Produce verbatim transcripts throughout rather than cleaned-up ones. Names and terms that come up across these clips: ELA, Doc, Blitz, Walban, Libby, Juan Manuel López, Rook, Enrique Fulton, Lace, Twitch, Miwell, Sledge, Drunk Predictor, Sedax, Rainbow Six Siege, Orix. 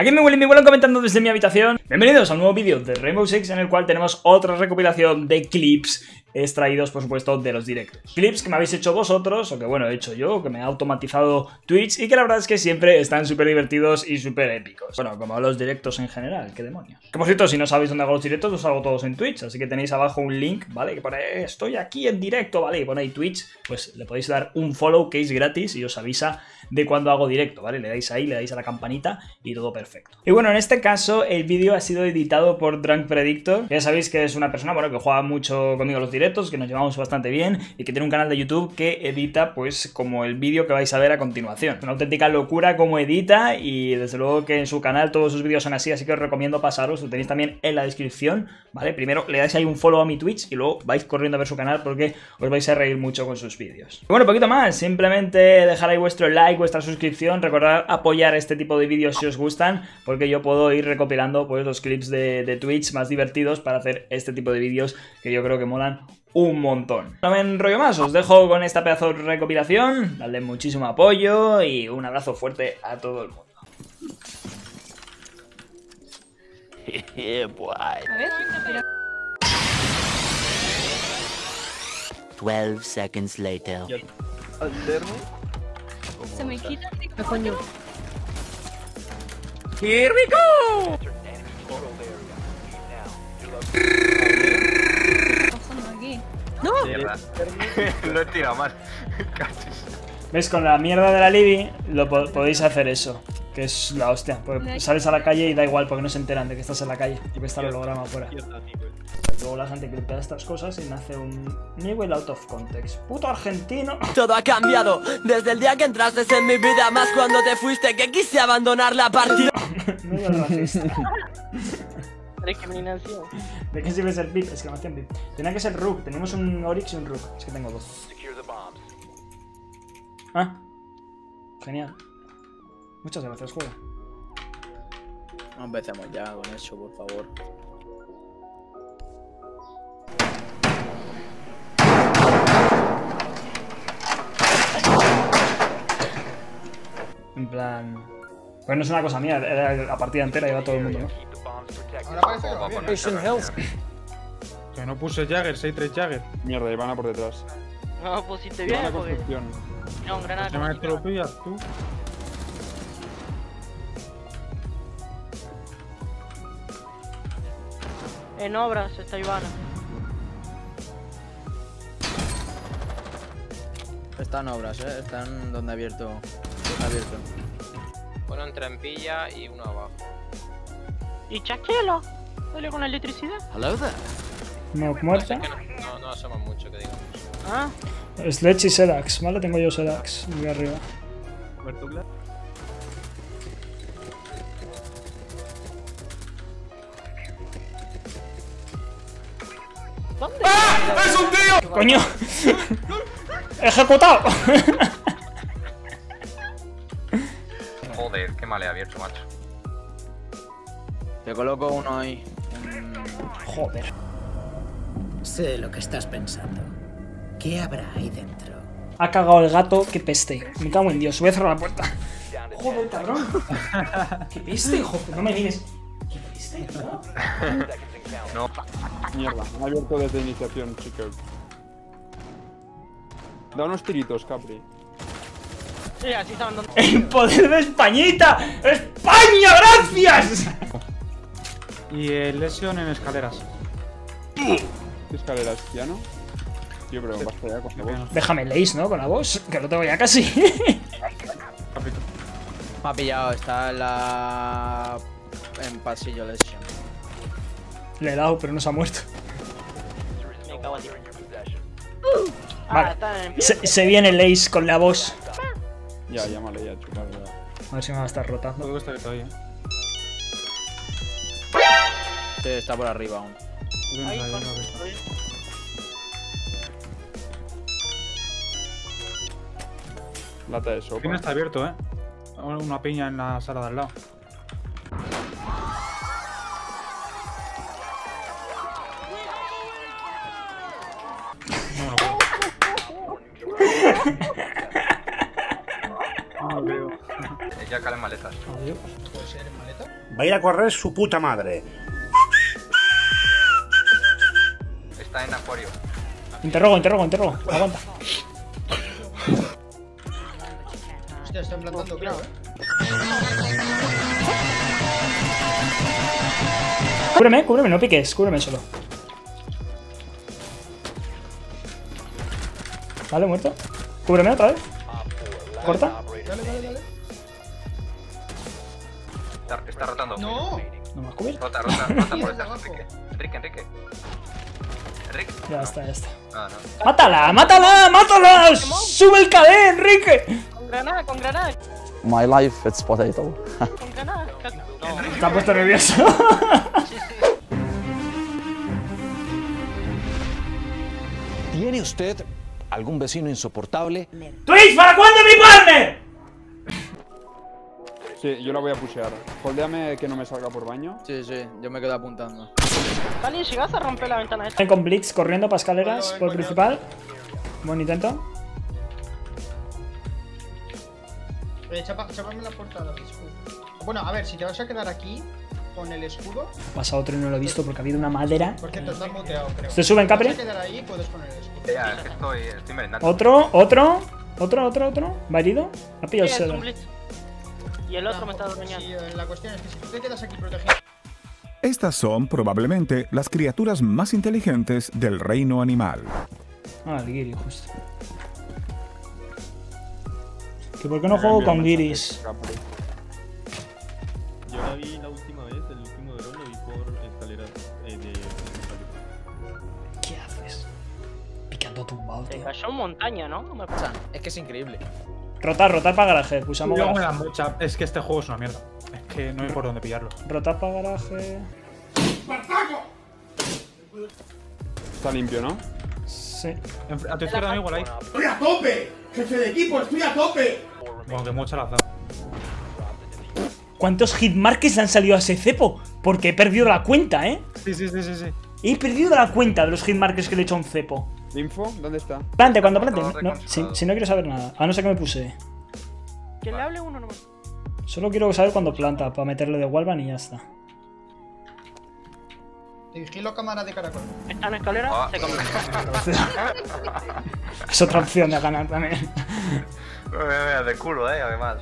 Aquí me Miwell y Miwell comentando desde mi habitación. Bienvenidos a un nuevo vídeo de Rainbow Six en el cual tenemos otra recopilación de clips extraídos, por supuesto, de los directos. Clips que me habéis hecho vosotros, o que bueno, he hecho yo, que me ha automatizado Twitch y que la verdad es que siempre están súper divertidos y súper épicos. Bueno, como los directos en general, qué demonios. Que por cierto, si no sabéis dónde hago los directos, los hago todos en Twitch, así que tenéis abajo un link, ¿vale? Que pone, estoy aquí en directo, ¿vale? Y pone ahí Twitch, pues le podéis dar un follow que es gratis y os avisa de cuando hago directo, ¿vale? Le dais ahí, le dais a la campanita y todo perfecto. Y bueno, en este caso, el vídeo ha sido editado por Drunk Predictor. Ya sabéis que es una persona, bueno, que juega mucho conmigo los directos, que nos llevamos bastante bien y que tiene un canal de YouTube que edita pues como el vídeo que vais a ver a continuación. Una auténtica locura como edita y desde luego que en su canal todos sus vídeos son así, así que os recomiendo pasaros, lo tenéis también en la descripción, ¿vale? Primero le dais ahí un follow a mi Twitch y luego vais corriendo a ver su canal porque os vais a reír mucho con sus vídeos. Y bueno, poquito más, simplemente dejar ahí vuestro like, vuestra suscripción, recordad apoyar este tipo de vídeos si os gustan porque yo puedo ir recopilando pues los clips de, de Twitch más divertidos para hacer este tipo de vídeos que yo creo que molan un montón. No me enrollo más, os dejo con esta pedazo de recopilación, dadle muchísimo apoyo y un abrazo fuerte a todo el mundo. doce seconds later. Se me quita el micrófono. Here we go. No. Lo he tirado mal. ¿Ves? Con la mierda de la Libby lo po podéis hacer eso, que es la hostia. Porque sales a la calle y da igual porque no se enteran de que estás en la calle y que está el holograma afuera. Luego la gente clipea estas cosas y nace un Miwell out of context. ¡Puto argentino! Todo ha cambiado desde el día que entraste en mi vida, más cuando te fuiste que quise abandonar la partida. No es racista. ¿De qué sirve ser V I P? Exclamación V I P. Tenía que ser Rook. Tenemos un Orix y un Rook. Es que tengo dos. Ah. Genial. Muchas gracias, juego. No empecemos ya con eso, por favor. En plan... Pues no es una cosa mía. Era la partida entera, lleva todo el mundo. Ahora parece que va bien, ¿eh? Que no puse Jagger, seis tres Jagger. Mierda, y van a por detrás. No, pusiste bien, porque... No, un granada. ¿Se me lo pillas tú? En obras está Ivana. Está en obras, eh. Están donde abierto. Está abierto. Bueno, en trampilla y uno abajo. Y chasquelo, dale con electricidad. Hello there. No, muerta. No, no asoma mucho, que digamos. Ah. Sledge y Sedax, ¿vale? Tengo yo Sedax, muy arriba. ¿Muerto, Black? ¿Dónde? ¡Ah! ¡Es un tío! ¡Coño! ¡Ejecutado! Joder, qué mal he abierto, macho. Te coloco uno ahí. Joder. Sé lo que estás pensando. ¿Qué habrá ahí dentro? Ha cagado el gato, qué peste. Me cago en Dios, voy a cerrar la puerta. Joder, cabrón. Qué peste, joder, no me digas. ¿Qué peste, no? No. Mierda, me ha abierto desde iniciación, chicos. Da unos tiritos, Capri. Sí, así está andando. ¡El poder de Españita! ¡España, gracias! Y el lesión en escaleras. Escaleras, ya no. Yo creo que basta ya con la voz. Déjame Lace, ¿no? Con la voz, que lo tengo ya casi. Me ha pillado, está en la... en pasillo lesión. Le he dado, pero no se ha muerto. Vale. Se, se viene Lace con la voz. Ya, llámale ya, chupar ya. A ver si me va a estar rotando. Todo está que está ahí, eh. Está por arriba aún. Ahí, ahí, ahí. Lata de sopa. El pino está abierto, eh. Una piña en la sala de al lado. No, no, no. ya caen maletas. Adiós. ¿Puede ser en maleta? Va a ir a correr su puta madre. Está en acuario. Interrogo, interrogo, interrogo. Bueno. Aguanta. Hostia, están plantando, claro, eh. Cúbreme, cúbreme, no piques, cúbreme solo. Vale, muerto. Cúbreme otra vez. Corta. Dale, dale, dale. Está, está rotando. No. No me has cubierto. Rota, rota, rota por detrás, Enrique. Enrique, Enrique. Enrique. Ya está, ya está. Ah, no. ¡Mátala, mátala, mátala! ¡Sube el cadé, Enrique! Con granada, con granada. My life, it's potato. Con granada. No. Está puesto nervioso. ¿Tiene usted algún vecino insoportable? ¡Twitch, para cuándo mi partner! Sí, yo la voy a pushear. Holdeame que no me salga por baño. Sí, sí, yo me quedo apuntando. Dani, llegas a romper la ventana esta. Con Blitz corriendo para escaleras por el principal. Buen intento. Eh, chapa, chapame la portada, disculpa. Bueno, a ver, si te vas a quedar aquí con el escudo. Ha pasado otro y no lo he visto porque ha habido una madera. Porque te has muteado, creo. ¿Se suben, Capri? Si te vas a quedar ahí, puedes poner el escudo. Ya, es que estoy, estoy merendando. Otro, otro, otro, otro, otro. ¿Va herido? Ha pillado el suelo. Y el otro no, me está doñando. Sí, la cuestión es que si tú te quedas aquí protegido. Estas son probablemente las criaturas más inteligentes del reino animal. Ah, el Giri, justo. ¿Que por qué no juego con Giris? Yo la vi la última vez, el último dron lo vi por escaleras eh, de... ¿Qué haces? Picando tumbado. Se cayó en montaña, ¿no? No me pasa. Es que es increíble. Rotar, rotar para garaje. Usamos garaje. Yo me la mucha. Es que este juego es una mierda. Es que no hay por dónde pillarlo. Rotar para garaje. ¡Bartaco! Está limpio, ¿no? Sí. A tu izquierda, amigo, ahí. ¡Estoy a tope! ¡Jefe de equipo, estoy a tope! Bueno, que mucha la zona. ¿Cuántos hitmarkers le han salido a ese cepo? Porque he perdido la cuenta, ¿eh? Sí, sí, sí, sí, sí. He perdido la cuenta de los hitmarkers que le he hecho a un cepo. ¿Info? ¿Dónde está? Plante, cuando plante. No, si, si no quiero saber nada. Ah, no sé qué me puse. Que le hable uno nomás. Solo quiero saber cuando planta, para meterle de Walban y ya está. Vigilo cámara de caracol. Está en la escalera, ah, se come. Es otra opción de ganar también. De culo, eh, además.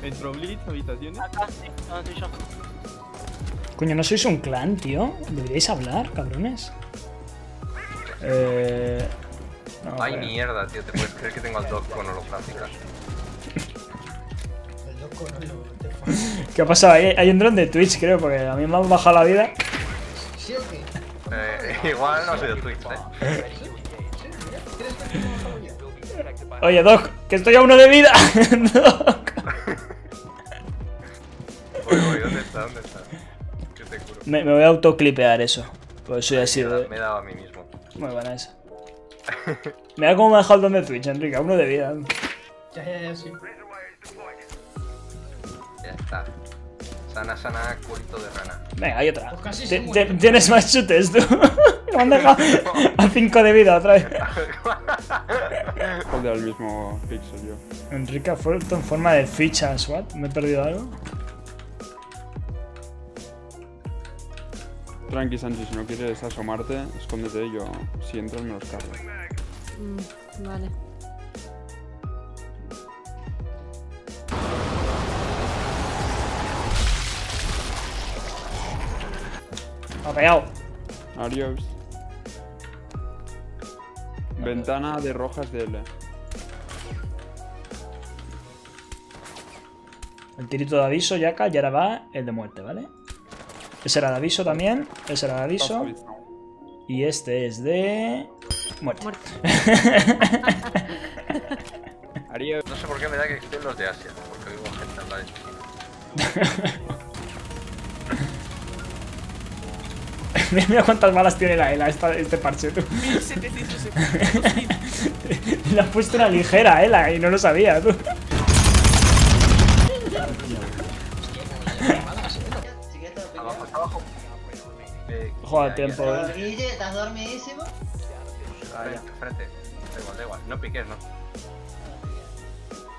¿Entro Blitz, habitaciones? Acá, sí, no soy yo. Coño, no sois un clan, tío. Deberíais hablar, cabrones. Eh. No, ay, pero... mierda, tío. ¿Te puedes creer que tengo al Doc con holoplática? El Doc con holoplática. ¿Qué ha pasado? Hay, hay un dron de Twitch, creo, porque a mí me han bajado la vida. ¿Sí o qué? Eh, igual no soy de Twitch, eh. Oye, Doc, que estoy a uno de vida. Doc. ¿Dónde está? ¿Dónde está? Que te curo. Me, me voy a autoclipear eso. Por eso ya ha sido. Me he dado a mí mismo. Muy buena esa. Mira cómo me ha dejado el don de Twitch, Enrique. A uno de vida. Ya, ya, ya, sí. Ya está. Sana, sana, culito de rana. Venga, hay otra. Pues te, te, tienes más chutes, tú. Me han dejado a cinco de vida otra vez. Joder, el mismo pixel yo. Enrique Fulton en forma de fichas, ¿what? ¿Me he perdido algo? Tranqui, Sanchi, si no quieres asomarte, escóndete, yo si entras me los cargo. Mm, vale. Ha pegado. Adiós. Ventana de rojas de E L A. El tirito de aviso, Yaka, y ahora va el de muerte, ¿vale? Ese era de aviso también. Ese era de aviso. Y este es de... muerte. Muerte. No sé por qué me da que existen los de Asia. Porque vivo gente en la de... Mira cuántas balas tiene la E L A, esta, este parche, tú. Le has puesto una ligera, E L A, y no lo sabía, tú. Abajo, abajo. Joder, tiempo, eh. Guille, ¿estás dormidísimo? ahí en tu frente. Da igual, da igual. No piques, ¿no?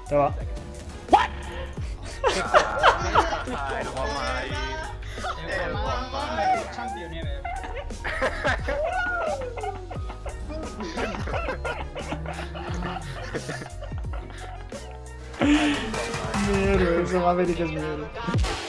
Te va. ¿What? Ah, el guamai. El guamai. El champion ever. Mierda, ese Maverick es mierda.